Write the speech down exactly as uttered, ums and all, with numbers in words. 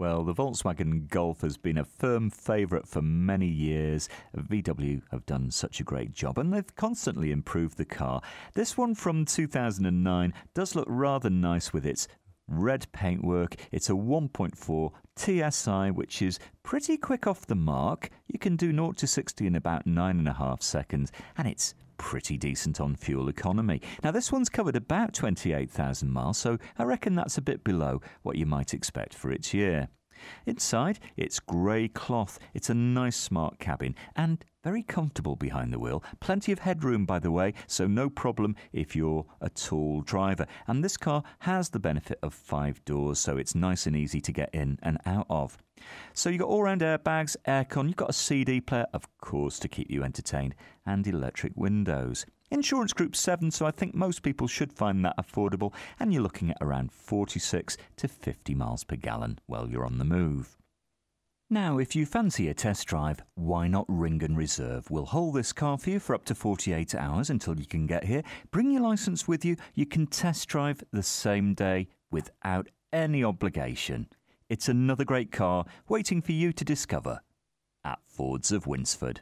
Well, the Volkswagen Golf has been a firm favourite for many years. V W have done such a great job, and they've constantly improved the car. This one from two thousand nine does look rather nice with its red paintwork. It's a one point four T S I, which is pretty quick off the mark. You can do zero to sixty in about nine and a half seconds, and it's pretty decent on fuel economy. Now, this one's covered about twenty-eight thousand miles, so I reckon that's a bit below what you might expect for its year. Inside, it's grey cloth. It's a nice smart cabin and very comfortable behind the wheel. Plenty of headroom, by the way, so no problem if you're a tall driver. And this car has the benefit of five doors, so it's nice and easy to get in and out of. So you've got all-round airbags, aircon, you've got a C D player, of course, to keep you entertained, and electric windows. Insurance group seven, so I think most people should find that affordable, and you're looking at around forty-six to fifty miles per gallon while you're on the move. Now, if you fancy a test drive, why not ring and reserve? We'll hold this car for you for up to forty-eight hours until you can get here. Bring your licence with you. You can test drive the same day without any obligation. It's another great car waiting for you to discover at Fords of Winsford.